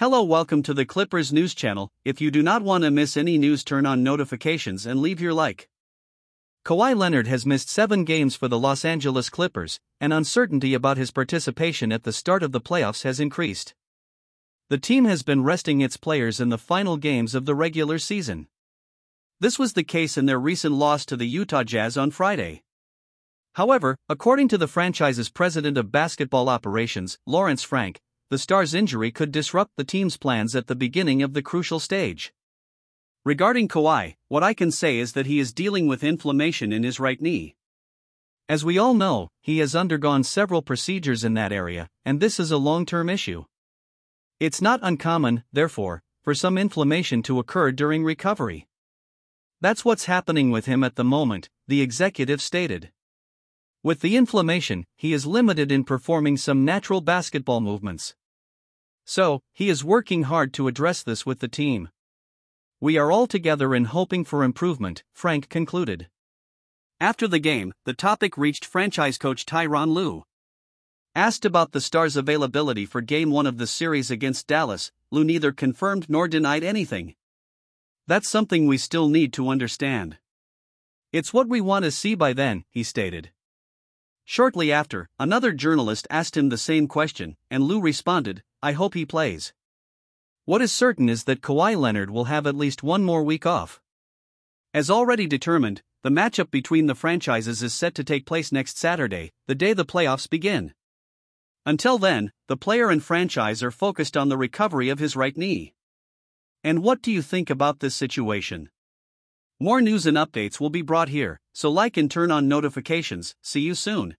Hello, welcome to the Clippers News Channel. If you do not want to miss any news, turn on notifications and leave your like. Kawhi Leonard has missed 7 games for the Los Angeles Clippers, and uncertainty about his participation at the start of the playoffs has increased. The team has been resting its players in the final games of the regular season. This was the case in their recent loss to the Utah Jazz on Friday. However, according to the franchise's president of basketball operations, Lawrence Frank, the star's injury could disrupt the team's plans at the beginning of the crucial stage. Regarding Kawhi, what I can say is that he is dealing with inflammation in his right knee. As we all know, he has undergone several procedures in that area, and this is a long-term issue. It's not uncommon, therefore, for some inflammation to occur during recovery. That's what's happening with him at the moment, the executive stated. With the inflammation, he is limited in performing some natural basketball movements. So, he is working hard to address this with the team. We are all together in hoping for improvement, Frank concluded. After the game, the topic reached franchise coach Tyronn Lue. Asked about the Stars' availability for Game 1 of the series against Dallas, Lue neither confirmed nor denied anything. That's something we still need to understand. It's what we want to see by then, he stated. Shortly after, another journalist asked him the same question, and Lue responded, "I hope he plays. What is certain is that Kawhi Leonard will have at least one more week off." As already determined, the matchup between the franchises is set to take place next Saturday, the day the playoffs begin. Until then, the player and franchise are focused on the recovery of his right knee. And what do you think about this situation? More news and updates will be brought here, so like and turn on notifications. See you soon.